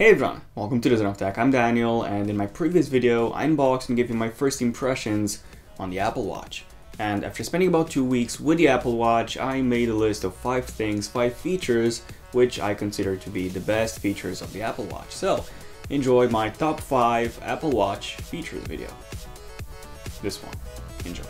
Hey everyone, welcome to the ZONEofTECH. I'm Daniel, and in my previous video, I unboxed and gave you my first impressions on the Apple Watch. And after spending about 2 weeks with the Apple Watch, I made a list of 5 features, which I consider to be the best features of the Apple Watch. So, enjoy my top 5 Apple Watch features video. This one, enjoy.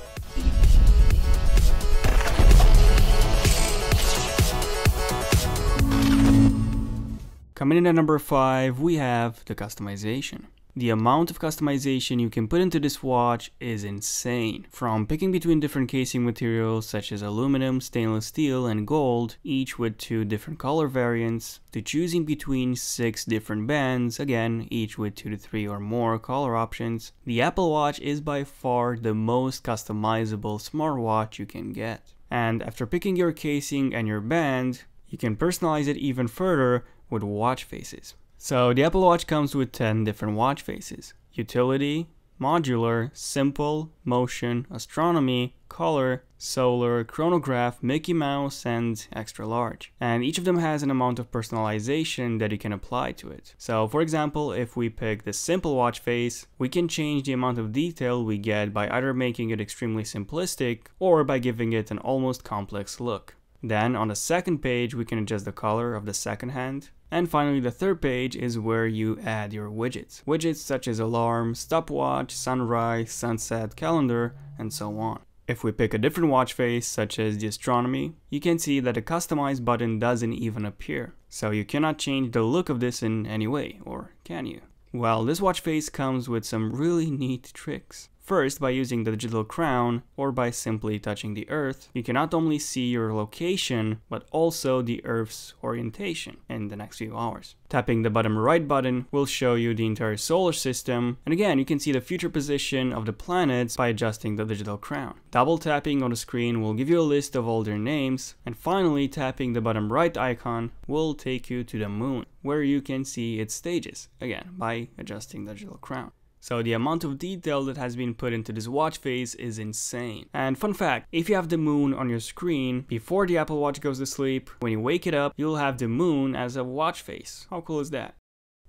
Coming in at number 5, we have the customization. The amount of customization you can put into this watch is insane. From picking between different casing materials such as aluminum, stainless steel, and gold, each with 2 different color variants, to choosing between 6 different bands, again, each with 2 to 3 or more color options, the Apple Watch is by far the most customizable smartwatch you can get. And after picking your casing and your band, you can personalize it even further with watch faces. So the Apple Watch comes with 10 different watch faces: utility, modular, simple, motion, astronomy, color, solar, chronograph, Mickey Mouse, and extra large. And each of them has an amount of personalization that you can apply to it. So for example, if we pick the simple watch face, we can change the amount of detail we get by either making it extremely simplistic or by giving it an almost complex look. Then on the second page, we can adjust the color of the second hand. And finally, the third page is where you add your widgets. Widgets such as alarm, stopwatch, sunrise, sunset, calendar, and so on. If we pick a different watch face, such as the astronomy, you can see that the customize button doesn't even appear. So you cannot change the look of this in any way, or can you? Well, this watch face comes with some really neat tricks. First, by using the digital crown or by simply touching the Earth, you can not only see your location, but also the Earth's orientation in the next few hours. Tapping the bottom right button will show you the entire solar system, and again, you can see the future position of the planets by adjusting the digital crown. Double tapping on the screen will give you a list of all their names, and finally, tapping the bottom right icon will take you to the moon, where you can see its stages, again, by adjusting the digital crown. So the amount of detail that has been put into this watch face is insane. And fun fact, if you have the moon on your screen before the Apple Watch goes to sleep, when you wake it up, you'll have the moon as a watch face. How cool is that?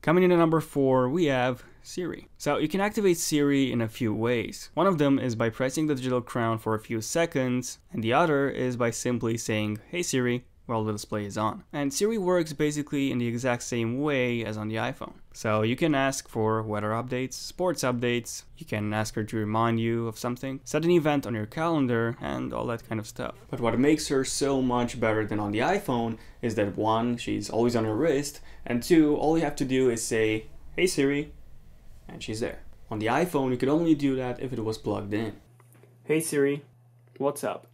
Coming in at number 4, we have Siri. So you can activate Siri in a few ways. One of them is by pressing the digital crown for a few seconds, and the other is by simply saying, "Hey Siri," while the display is on. And Siri works basically in the exact same way as on the iPhone. So you can ask for weather updates, sports updates, you can ask her to remind you of something, set an event on your calendar, and all that kind of stuff. But what makes her so much better than on the iPhone is that 1, she's always on her wrist, and 2, all you have to do is say, "Hey Siri," and she's there. On the iPhone, you could only do that if it was plugged in. "Hey Siri, what's up?"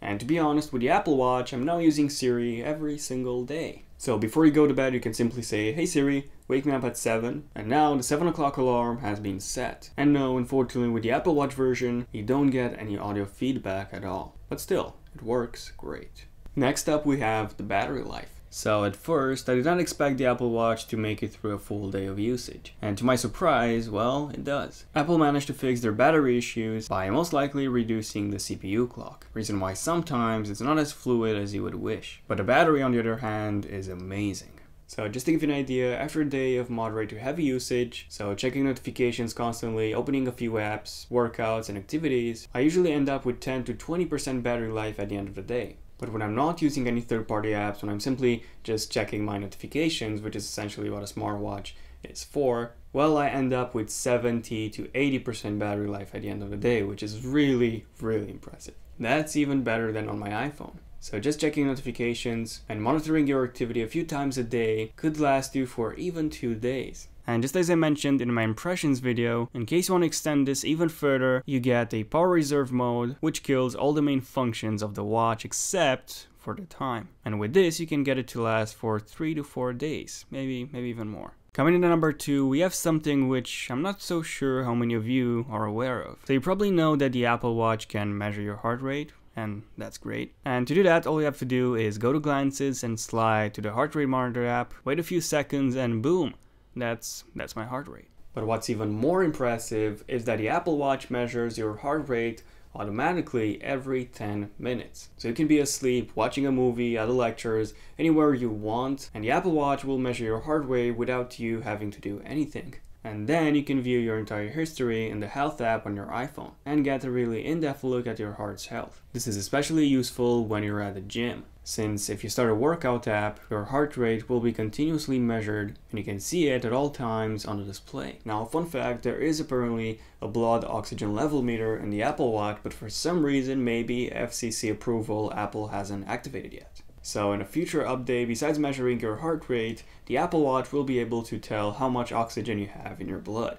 And to be honest, with the Apple Watch, I'm now using Siri every single day. So before you go to bed, you can simply say, "Hey Siri, wake me up at 7. And now the 7 o'clock alarm has been set. And no, unfortunately, with the Apple Watch version, you don't get any audio feedback at all. But still, it works great. Next up, we have the battery life. So at first, I did not expect the Apple Watch to make it through a full day of usage. And to my surprise, well, it does. Apple managed to fix their battery issues by most likely reducing the CPU clock. Reason why sometimes it's not as fluid as you would wish. But the battery, on the other hand, is amazing. So just to give you an idea, after a day of moderate to heavy usage, so checking notifications constantly, opening a few apps, workouts, and activities, I usually end up with 10 to 20% battery life at the end of the day. But when I'm not using any third-party apps, when I'm simply just checking my notifications, which is essentially what a smartwatch is for, well, I end up with 70 to 80% battery life at the end of the day, which is really, really impressive. That's even better than on my iPhone. So just checking notifications and monitoring your activity a few times a day could last you for even 2 days. And just as I mentioned in my impressions video, in case you want to extend this even further, you get a power reserve mode, which kills all the main functions of the watch except for the time. And with this, you can get it to last for 3 to 4 days, maybe even more. Coming in at number 2, we have something which I'm not so sure how many of you are aware of. So you probably know that the Apple Watch can measure your heart rate, and that's great. And to do that, all you have to do is go to Glances and slide to the heart rate monitor app, wait a few seconds, and boom. That's my heart rate. But what's even more impressive is that the Apple Watch measures your heart rate automatically every 10 minutes. So you can be asleep, watching a movie, at lectures, anywhere you want, and the Apple Watch will measure your heart rate without you having to do anything. And then you can view your entire history in the Health app on your iPhone and get a really in-depth look at your heart's health. This is especially useful when you're at the gym, since if you start a workout app, your heart rate will be continuously measured and you can see it at all times on the display. Now, fun fact, there is apparently a blood oxygen level meter in the Apple Watch, but for some reason, maybe FCC approval, Apple hasn't activated yet. So in a future update, besides measuring your heart rate, the Apple Watch will be able to tell how much oxygen you have in your blood.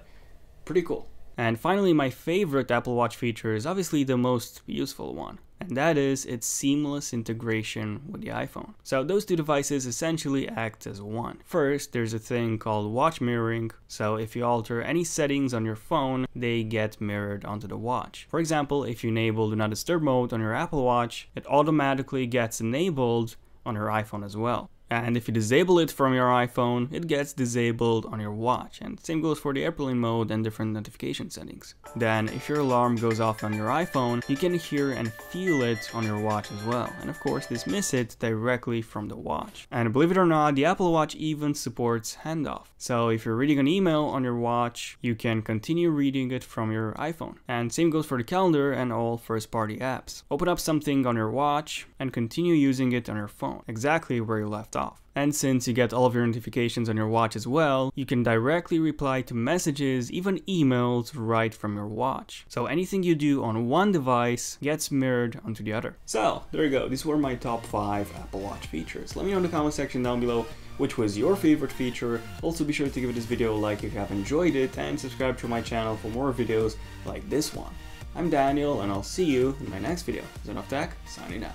Pretty cool. And finally, my favorite Apple Watch feature is obviously the most useful one, and that is its seamless integration with the iPhone. So those two devices essentially act as one. First, there's a thing called watch mirroring. So if you alter any settings on your phone, they get mirrored onto the watch. For example, if you enable Do Not Disturb mode on your Apple Watch, it automatically gets enabled on your iPhone as well. And if you disable it from your iPhone, it gets disabled on your watch. And same goes for the airplane mode and different notification settings. Then if your alarm goes off on your iPhone, you can hear and feel it on your watch as well. And of course, dismiss it directly from the watch. And believe it or not, the Apple Watch even supports handoff. So if you're reading an email on your watch, you can continue reading it from your iPhone. And same goes for the calendar and all first-party apps. Open up something on your watch and continue using it on your phone, exactly where you left off. And since you get all of your notifications on your watch as well, you can directly reply to messages, even emails, right from your watch. So anything you do on one device gets mirrored onto the other. So there you go, these were my top 5 Apple Watch features. Let me know in the comment section down below which was your favorite feature. Also be sure to give this video a like if you have enjoyed it and subscribe to my channel for more videos like this one. I'm Daniel and I'll see you in my next video. ZONEofTech signing out.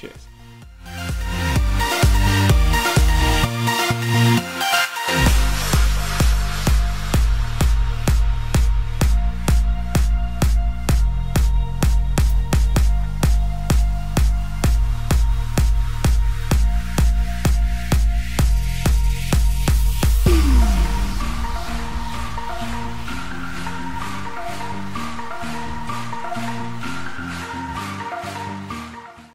Cheers.